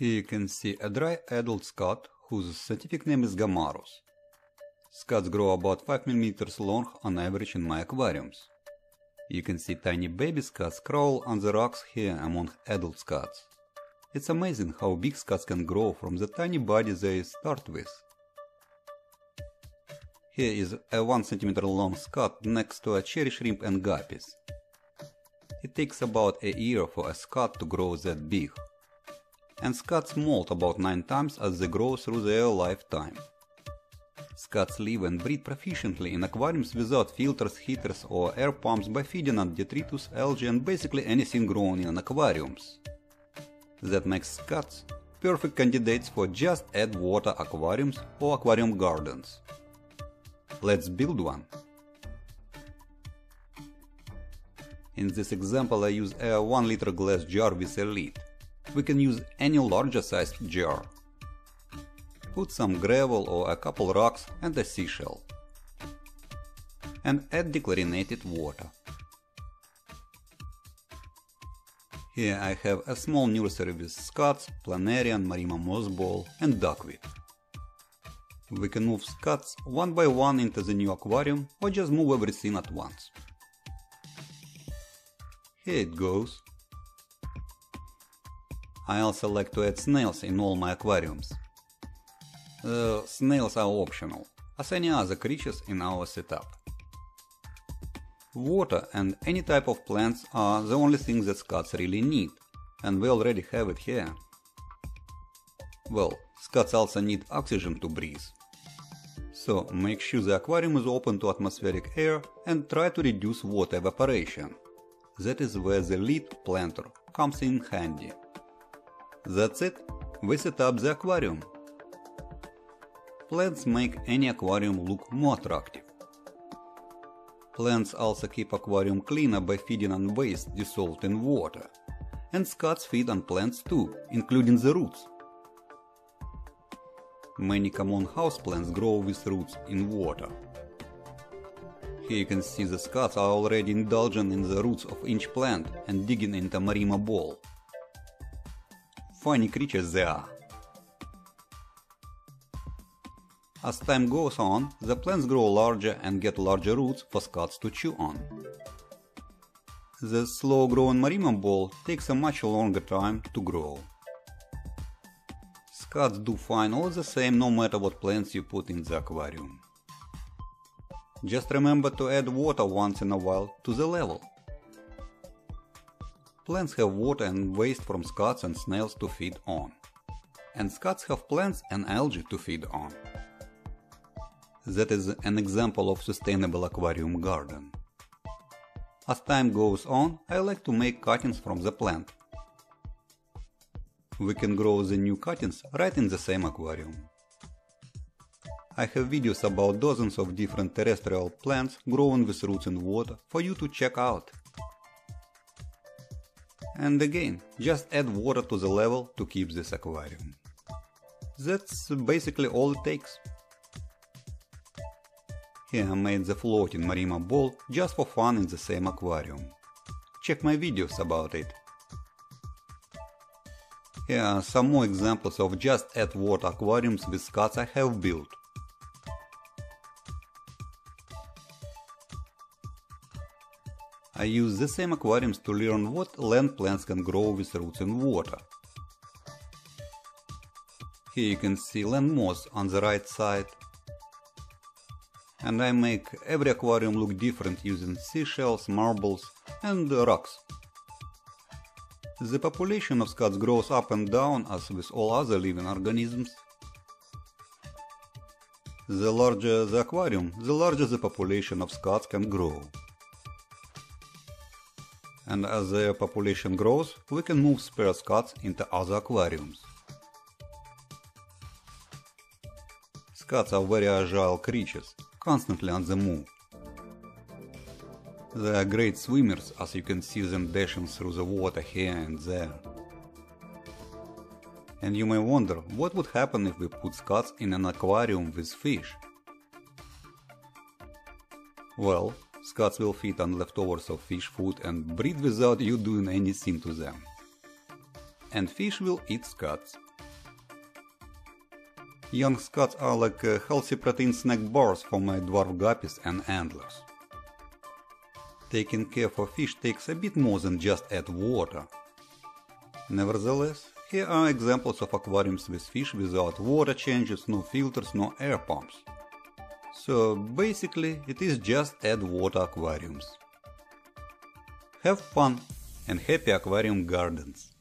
Here you can see a dry adult scud whose scientific name is Gammarus. Scuds grow about 5 mm long on average in my aquariums. You can see tiny baby scuds crawl on the rocks here among adult scuds. It's amazing how big scuds can grow from the tiny body they start with. Here is a 1 cm long scud next to a cherry shrimp and guppies. It takes about a year for a scud to grow that big. And scuds molt about 9 times as they grow through their lifetime. Scuds live and breed proficiently in aquariums without filters, heaters or air pumps by feeding on detritus, algae and basically anything grown in aquariums. That makes scuds perfect candidates for just add water aquariums or aquarium gardens. Let's build one. In this example I use a 1-liter glass jar with a lid. We can use any larger sized jar. Put some gravel or a couple rocks and a seashell. And add dechlorinated water. Here I have a small nursery with scuds, planarian, marima moss ball and duckweed. We can move scuds one by one into the new aquarium or just move everything at once. Here it goes. I also like to add snails in all my aquariums. Snails are optional, as any other creatures in our setup. Water and any type of plants are the only things that scuds really need, and we already have it here. Well, scuds also need oxygen to breathe. So make sure the aquarium is open to atmospheric air and try to reduce water evaporation. That is where the lid planter comes in handy. That's it, we set up the aquarium. Plants make any aquarium look more attractive. Plants also keep aquarium cleaner by feeding on waste dissolved in water. And scuds feed on plants too, including the roots. Many common houseplants grow with roots in water. Here you can see the scuds are already indulging in the roots of each plant and digging into marima ball. Funny creatures they are. As time goes on, the plants grow larger and get larger roots for scuds to chew on. The slow-growing marima ball takes a much longer time to grow. Scuds do fine all the same no matter what plants you put in the aquarium. Just remember to add water once in a while to the level. Plants have water and waste from scuds and snails to feed on. And scuds have plants and algae to feed on. That is an example of sustainable aquarium garden. As time goes on, I like to make cuttings from the plant. We can grow the new cuttings right in the same aquarium. I have videos about dozens of different terrestrial plants growing with roots in water for you to check out. And again, just add water to the level to keep this aquarium. That's basically all it takes. Here I made the floating marima ball just for fun in the same aquarium. Check my videos about it. Here are some more examples of just add water aquariums with scuds I have built. I use the same aquariums to learn what land plants can grow with roots in water. Here you can see land moss on the right side. And I make every aquarium look different using seashells, marbles and rocks. The population of scuds grows up and down as with all other living organisms. The larger the aquarium, the larger the population of scuds can grow. And as their population grows, we can move spare scuds into other aquariums. Scuds are very agile creatures, constantly on the move. They are great swimmers, as you can see them dashing through the water here and there. And you may wonder, what would happen if we put scuds in an aquarium with fish? Well, scuds will feed on leftovers of fish food and breed without you doing anything to them. And fish will eat scuds. young scuds are like healthy protein snack bars for my dwarf guppies and antlers. Taking care for fish takes a bit more than just add water. Nevertheless, here are examples of aquariums with fish without water changes, no filters, no air pumps. So basically, it is just add water aquariums. Have fun and happy aquarium gardens!